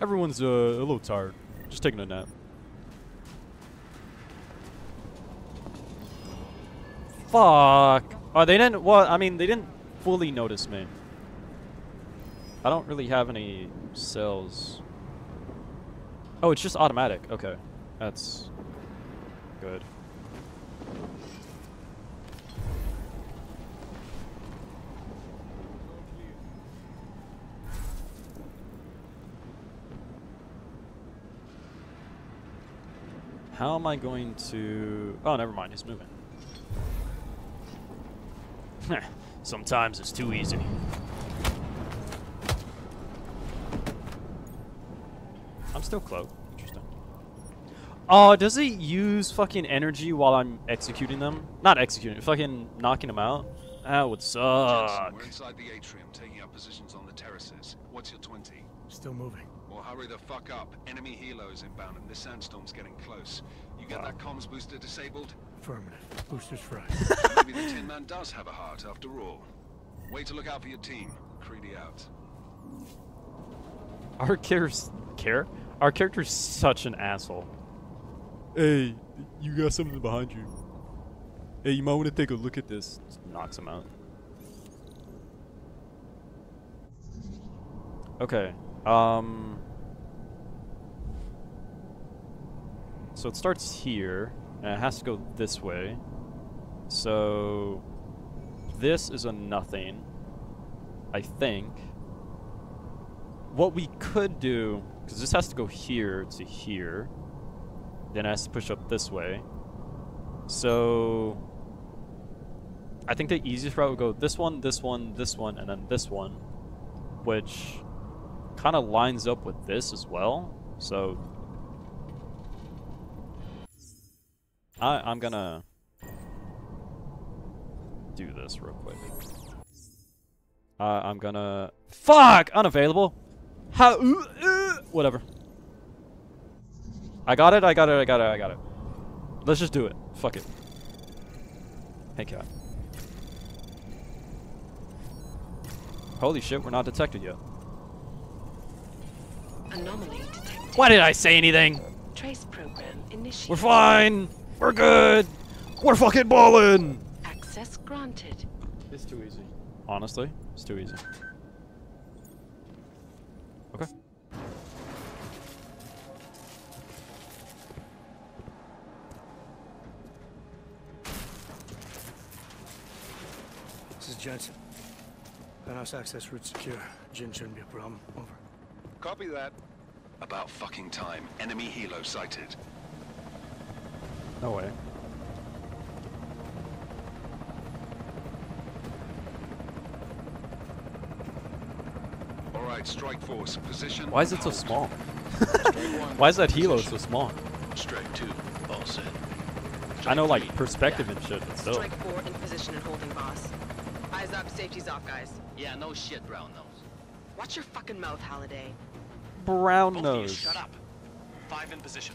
Everyone's a little tired. Just taking a nap. Fuck. Oh, they didn't. Well, I mean, they didn't fully notice me. I don't really have any cells. Oh, it's just automatic. Okay. That's good. How am I going to... Oh, never mind. He's moving. Sometimes it's too easy. I'm still cloaked. Interesting. Oh, does it use fucking energy while I'm executing them? Not executing. Fucking knocking them out? That would suck. Jensen, we're inside the atrium, taking up positions on the terraces. What's your 20? Still moving. Well, hurry the fuck up. Enemy helos inbound and this sandstorm's getting close. You get that comms booster disabled? Affirmative. Booster's fried. Maybe the Tin Man does have a heart after all. Way to look out for your team. Creedy out. Our character's such an asshole. Hey, you got something behind you. Hey, you might want to take a look at this. Just knocks him out. Okay. So it starts here, and it has to go this way. So this is a nothing, I think. What we could do, because this has to go here to here, then it has to push up this way. So I think the easiest route would go this one, this one, this one, and then this one, which kind of lines up with this as well. So I'm gonna do this real quick. I'm gonna fuck unavailable. How? Whatever. I got it. I got it. I got it. I got it. Let's just do it. Fuck it. Hey cat. Holy shit, we're not detected yet. Anomaly detected. Why did I say anything? Trace program initiated. We're fine. We're good. We're fucking ballin'. Access granted. It's too easy. Honestly, it's too easy. Okay. This is Jensen. Penthouse access route secure. Jin shouldn't be a problem. Over. Copy that. About fucking time. Enemy helo sighted. No way. All right, strike force position. Why is it so small? Why is that helo so small? Strike two, all set. I know, like perspective and shit, but still. Strike four in position and holding, boss. Eyes up, safety's off, guys. Yeah, no shit, Brown Nose. Watch your fucking mouth, Halliday. Brown Nose. Shut up. Five in position.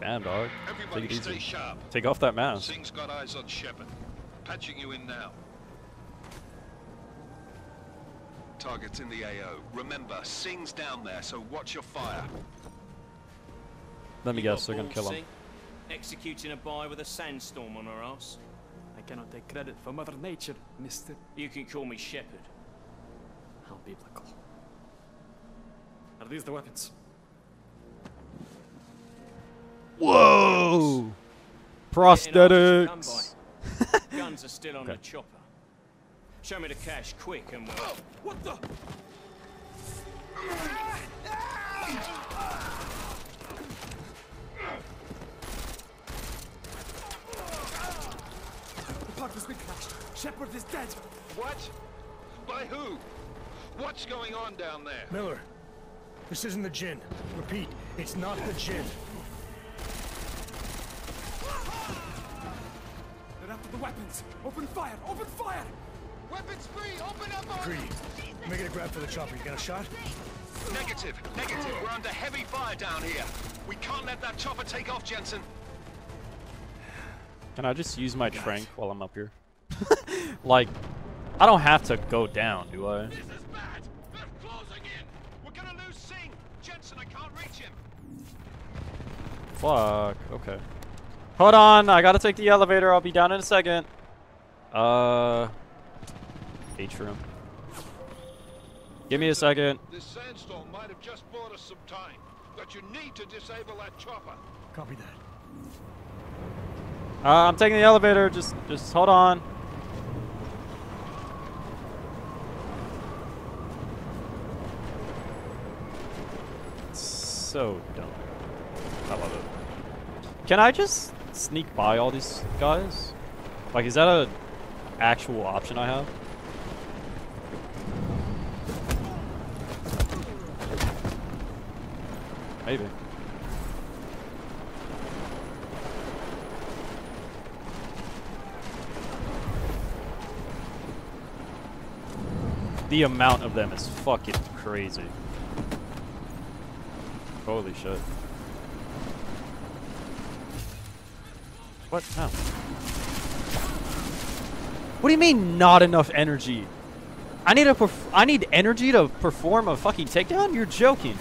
Damn, dog. Everybody take it easy. Sharp. Take off that mask. Singh's got eyes on Shepherd. Patching you in now. Targets in the AO. Remember, Singh's down there, so watch your fire. Let me guess, they're gonna kill him. Singh, executing a boy with a sandstorm on her ass. I cannot take credit for Mother Nature, mister. You can call me Shepherd. How biblical. Are these the weapons? Whoa! Prosthetics! Guns are still on the chopper. Show me the cash quick and we'll... What the? The park has been crashed. Shepherd is dead. What? By who? What's going on down there? Miller, this isn't the Jinn. Repeat, it's not the Jinn. The weapons! Open fire! Open fire! Weapons free! Open up on Creed, make it a grab for the chopper. You got a shot? Negative! Negative! We're under heavy fire down here! We can't let that chopper take off, Jensen! Can I just use my trank while I'm up here? Like, I don't have to go down, do I? This is bad. Fuck, okay. Hold on, I gotta take the elevator, I'll be down in a second. H-room. Give me a second. This sandstorm might have just bought us some time, but you need to disable that chopper. Copy that. I'm taking the elevator, just hold on. It's so dumb. I love it. Can I just sneak by all these guys? Like, is that an actual option I have? Maybe. The amount of them is fucking crazy. Holy shit. What? No. What do you mean not enough energy? I need energy to perform a fucking takedown? You're joking.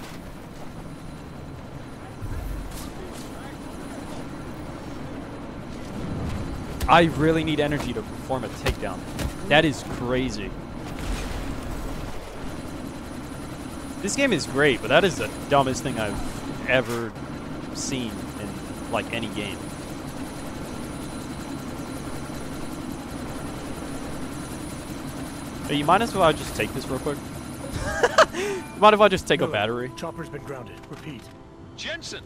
I really need energy to perform a takedown. That is crazy. This game is great, but that is the dumbest thing I've ever seen in, like, any game. Hey, you mind if I just take this real quick? Mind if I just take a battery? Chopper's been grounded. Repeat. Jensen!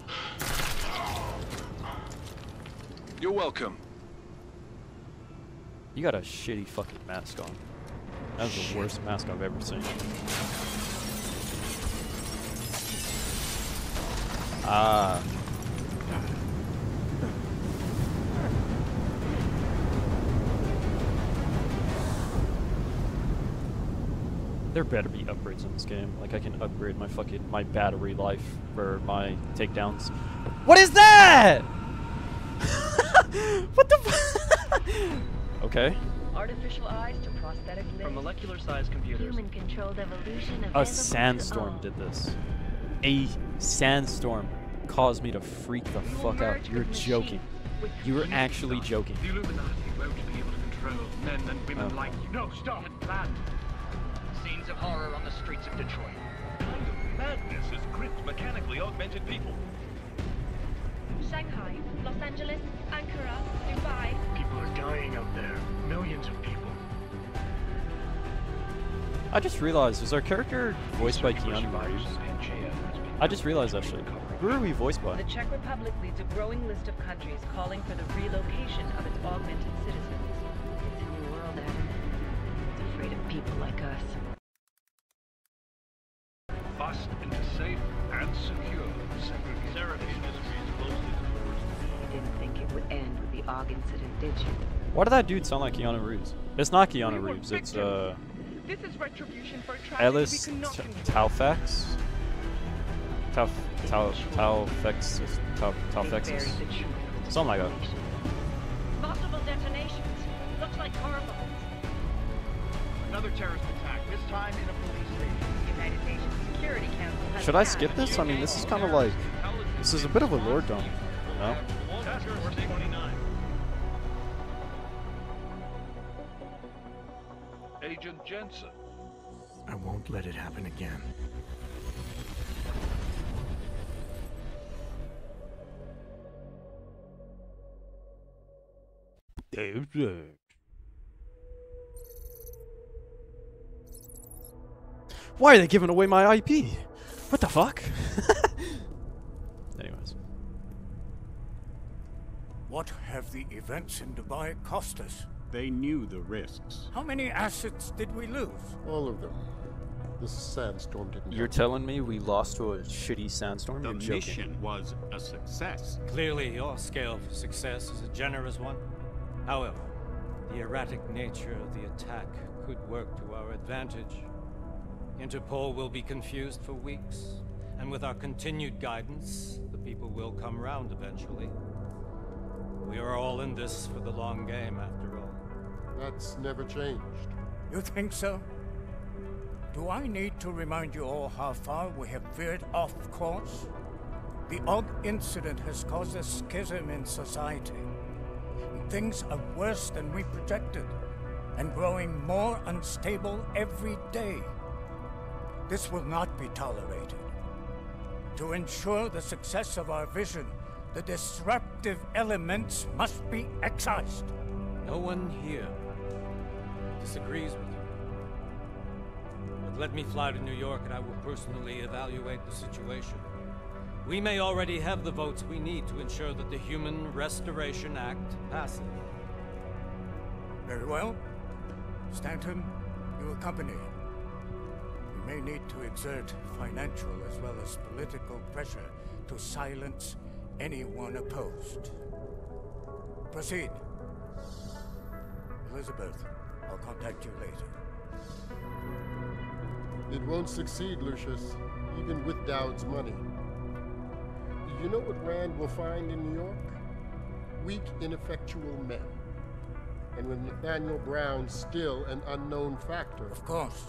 You're welcome. You got a shitty fucking mask on. That was the worst mask I've ever seen. Ah. There better be upgrades in this game. Like, I can upgrade my fucking, my battery life for my takedowns. What is that? What the fuck? Okay. Artificial eyes to prosthetic limbs. From molecular size computers. Human controlled evolution of a sandstorm did this. A sandstorm caused me to freak the fuck out. You're joking. You were actually joking. The Illuminati won't be able to control men and women like you. No, stop. Scenes of horror on the streets of Detroit. Madness has gripped mechanically augmented people. Shanghai, Los Angeles, Ankara, Dubai. People are dying out there. Millions of people. I just realized, is our character voiced by Keanu Reeves? I just realized that shit. Who are we voiced by? The Czech Republic leads a growing list of countries calling for the relocation of its augmented citizens. It's a new world, Adam. It's afraid of people like us. Bust into safe and secure segregation. End with the AUG incident, did you? Why did that dude sound like Keanu Reeves? It's not Keanu Reeves, it's this is retribution for Talfex? Talfex. Something like that. Possible detonations. Looks like car bombs. Another terrorist attack, this time in a police station. United Nations Security Council. Should I skip this? I mean, this is kind of like, this is a bit of a lore dump. No? Task Force 29. Agent Jensen. I won't let it happen again. Why are they giving away my IP? What the fuck? What have the events in Dubai cost us? They knew the risks. How many assets did we lose? All of them. This sandstorm didn't. You're telling me we lost to a shitty sandstorm? The mission was a success. Clearly, your scale for success is a generous one. However, the erratic nature of the attack could work to our advantage. Interpol will be confused for weeks, and with our continued guidance, the people will come round eventually. We are all in this for the long game, after all. That's never changed. You think so? Do I need to remind you all how far we have veered off course? The odd incident has caused a schism in society. Things are worse than we projected, and growing more unstable every day. This will not be tolerated. To ensure the success of our vision, the disruptive elements must be excised. No one here disagrees with you. But let me fly to New York and I will personally evaluate the situation. We may already have the votes we need to ensure that the Human Restoration Act passes. Very well. Stanton, you accompany. We may need to exert financial as well as political pressure to silence anyone opposed. Proceed. Elizabeth, I'll contact you later. It won't succeed, Lucius, even with Dowd's money. You know what Rand will find in New York? Weak, ineffectual men. And with Nathaniel Brown still an unknown factor. Of course.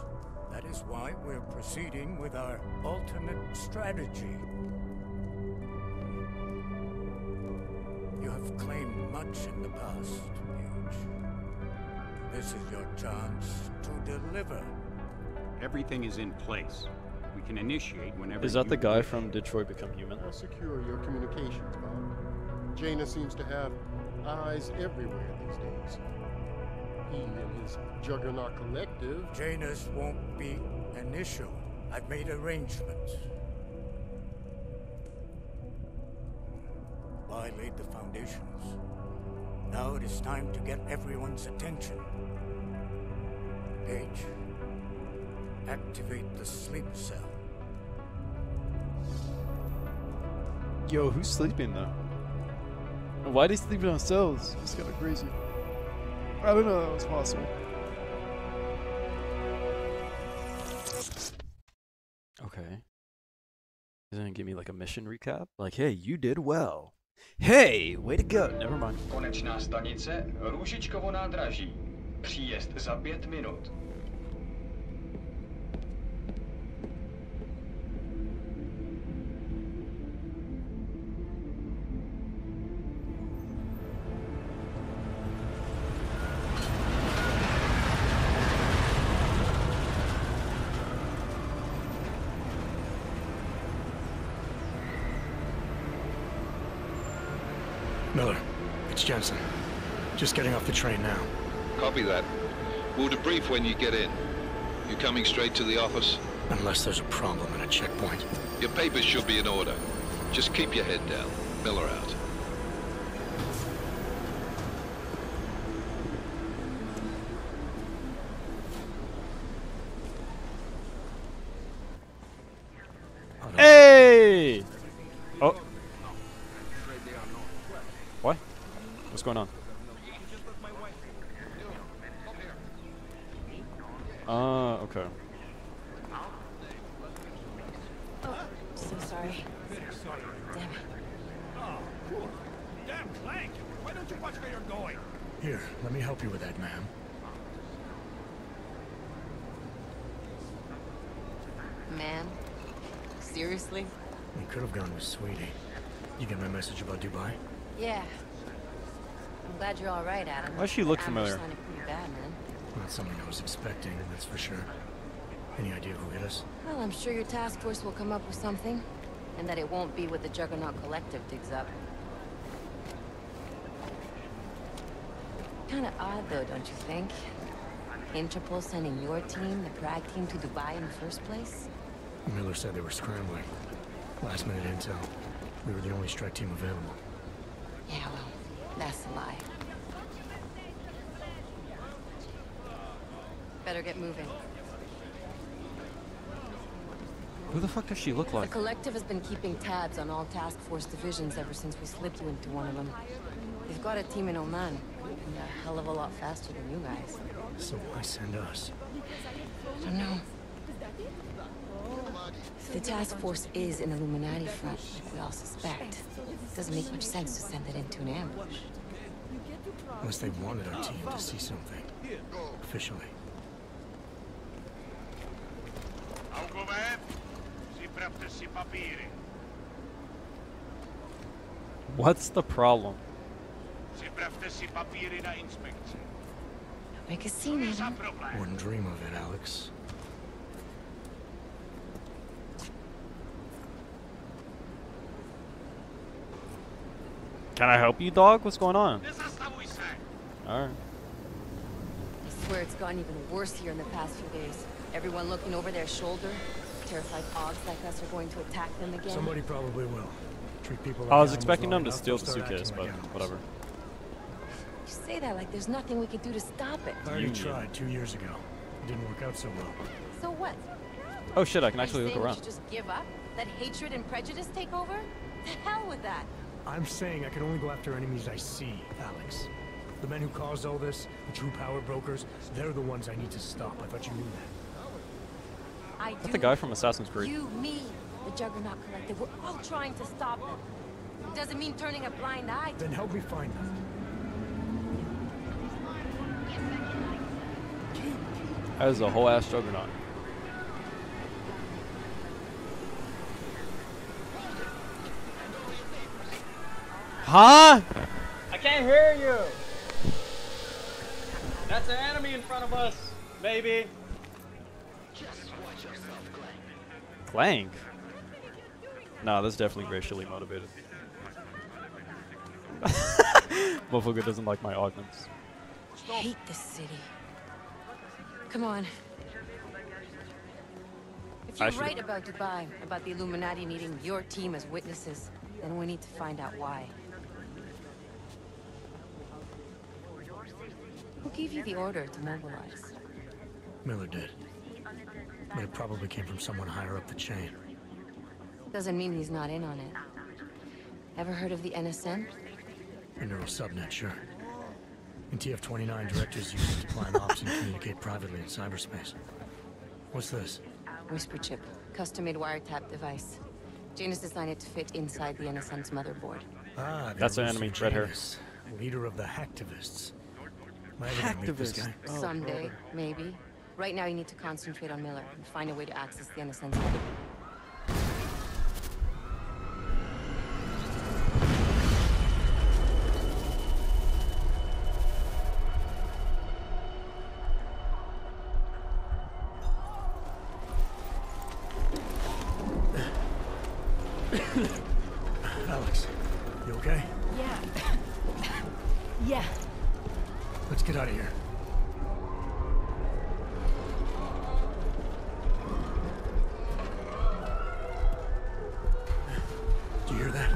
That is why we're proceeding with our alternate strategy. You have claimed much in the past, Hugh. This is your chance to deliver. Everything is in place. We can initiate whenever. Is that the guy from Detroit Become Human? I'll secure your communications, Bob. Janus seems to have eyes everywhere these days. He and his Juggernaut Collective. Janus won't be an issue. I've made arrangements. I laid the foundations. Now it is time to get everyone's attention. Page, activate the sleep cell. Yo, who's sleeping though? And why are they sleeping on cells? It's kind of crazy. I didn't know that was possible. Okay. Doesn't it give me like a mission recap? Like, hey, you did well. Hey, way to go. Never mind. Konečná stanice Růžičkovo nádraží. Příjezd za 5 minut. Miller, it's Jensen. Just getting off the train now. Copy that. We'll debrief when you get in. You coming straight to the office? Unless there's a problem at a checkpoint. Your papers should be in order. Just keep your head down. Miller out. Hey! Oh. What? What's going on? Okay. Oh, so sorry. Damn it. Oh, cool. Damn Clank! Why don't you watch where you're going? Here, let me help you with that, ma'am. Ma'am? Seriously? You could have gone with Sweetie. You get my message about Dubai? Yeah. I'm glad you're all right, Adam. Why does she look familiar? Bad, man. Not something I was expecting, that's for sure. Any idea who hit us? Well, I'm sure your task force will come up with something. And that it won't be what the Juggernaut Collective digs up. Kinda odd, though, don't you think? Interpol sending your team, the Prague team, to Dubai in the first place? Miller said they were scrambling. Last-minute intel. We were the only strike team available. Yeah, well, that's a lie. Better get moving. Who the fuck does she look like? The Collective has been keeping tabs on all Task Force divisions ever since we slipped you into one of them. They've got a team in Oman, and a hell of a lot faster than you guys. So why send us? I don't know. The task force is an Illuminati front, like we all suspect. It doesn't make much sense to send it into an ambush. Unless they wanted our team to see something. Officially. What's the problem? Wouldn't dream of it, Alex. Can I help you, dog? What's going on? Alright. I swear it's gotten even worse here in the past few days. Everyone looking over their shoulder. Terrified odds like us are going to attack them again. Somebody probably will. Treat people like I was expecting them to steal the suitcase, but whatever. You say that like there's nothing we could do to stop it. I already tried 2 years ago. It didn't work out so well. So what? Oh shit, I can actually look around. Just give up? Let hatred and prejudice take over? The hell with that. I'm saying I can only go after enemies I see, Alex. The men who caused all this, the true power brokers, they're the ones I need to stop. I thought you knew that. That's the guy from Assassin's Creed. You, me, the Juggernaut Collective, we're all trying to stop them. It doesn't mean turning a blind eye. Then help me find them. That is a whole ass Juggernaut. Huh? I can't hear you. That's an enemy in front of us, baby. Just watch yourself, Clank. Nah, that's definitely racially motivated. Motherfucker doesn't like my arguments. I hate this city. Come on. If you're right about Dubai, about the Illuminati needing your team as witnesses, then we need to find out why. Who gave you the order to mobilize? Miller did. But it probably came from someone higher up the chain. Doesn't mean he's not in on it. Ever heard of the NSN? A neural subnet, sure. And TF-29 directors use it to plan ops and communicate privately in cyberspace. What's this? Whisper chip. Custom-made wiretap device. Janus designed it to fit inside the NSN's motherboard. Ah, that's an enemy, red hair. Leader of the hacktivists. Hacktivist. Oh, someday, maybe. Right now, you need to concentrate on Miller and find a way to access the NSN's motherboard. Alex, you okay? Yeah. Yeah. Let's get out of here. Do you hear that?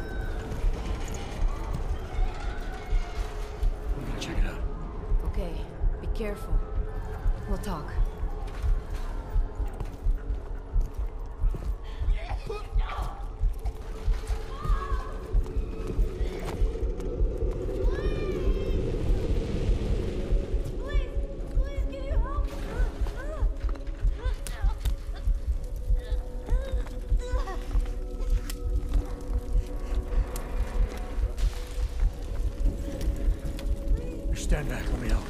We're gonna check it out. Okay. Be careful. We'll talk. Stand back, let me help.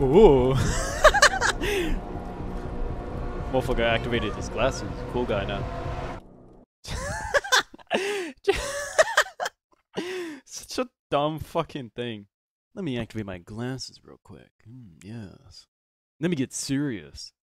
Ooh. Motherfucker activated his glasses. Cool guy now. Dumb fucking thing. Let me activate my glasses real quick. Yes. Let me get serious.